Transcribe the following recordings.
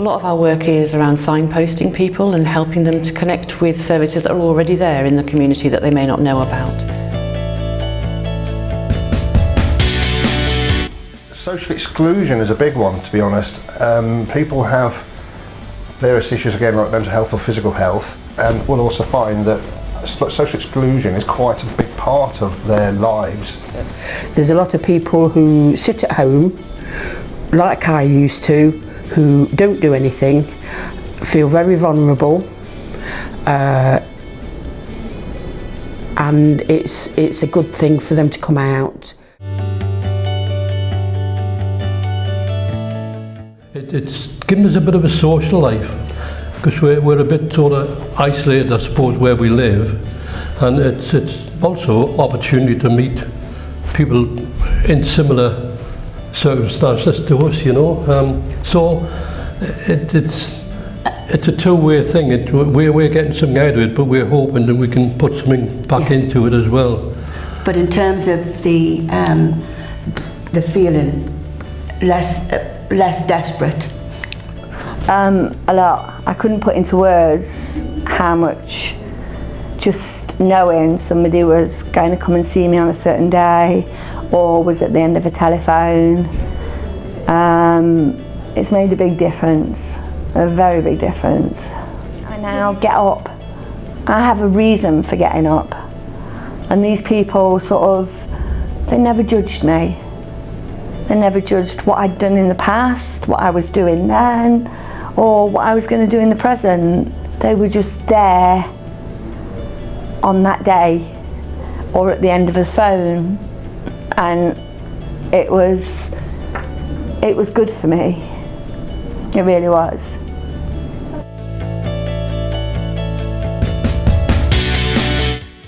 A lot of our work is around signposting people and helping them to connect with services that are already there in the community that they may not know about. Social exclusion is a big one, to be honest. People have various issues, again, like mental health or physical health, and we'll also find that social exclusion is quite a big part of their lives. There's a lot of people who sit at home, like I used to, who don't do anything, feel very vulnerable, and it's a good thing for them to come out. It's given us a bit of a social life, because we're a bit sort of isolated, I suppose, where we live, and it's also opportunity to meet people in similar circumstances to us, you know. So it's a two-way thing. We're getting something out of it, but we're hoping that we can put something back into it as well. But in terms of the feeling less desperate, a lot. I couldn't put into words how much just knowing somebody was going to come and see me on a certain day or was at the end of a telephone. It's made a big difference, a very big difference. I now get up. I have a reason for getting up. And these people sort of, they never judged me. They never judged what I'd done in the past, what I was doing then, or what I was going to do in the present. They were just there on that day or at the end of the phone, and it was good for me. It really was.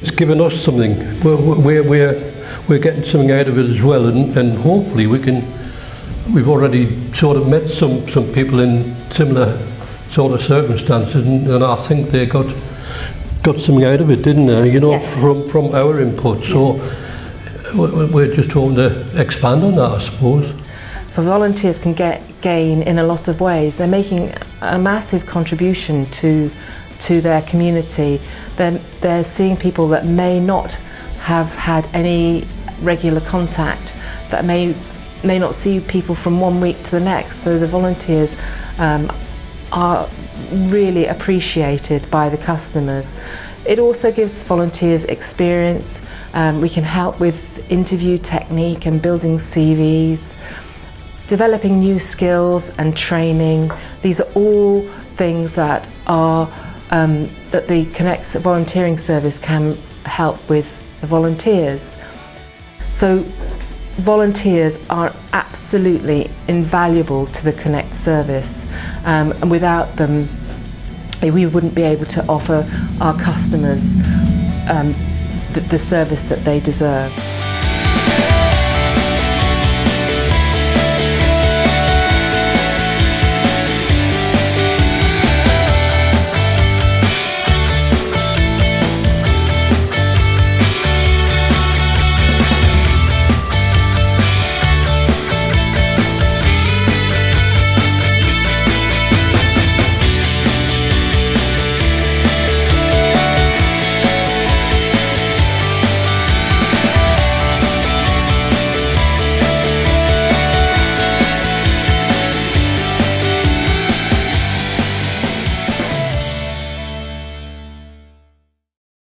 It's given us something. We're getting something out of it as well, and hopefully we've already sort of met some people in similar sort of circumstances, and I think they got something out of it, didn't they, you know? Yes. from our input, so we're just hoping to expand on that, I suppose. The volunteers can gain in a lot of ways. They're making a massive contribution to their community. They're seeing people that may not have had any regular contact, that may not see people from one week to the next. So the volunteers are really appreciated by the customers. It also gives volunteers experience. We can help with interview technique and building CVs, developing new skills and training. These are all things that are that the Connect Volunteering Service can help with the volunteers. So volunteers are absolutely invaluable to the Connect service, and without them we wouldn't be able to offer our customers the service that they deserve.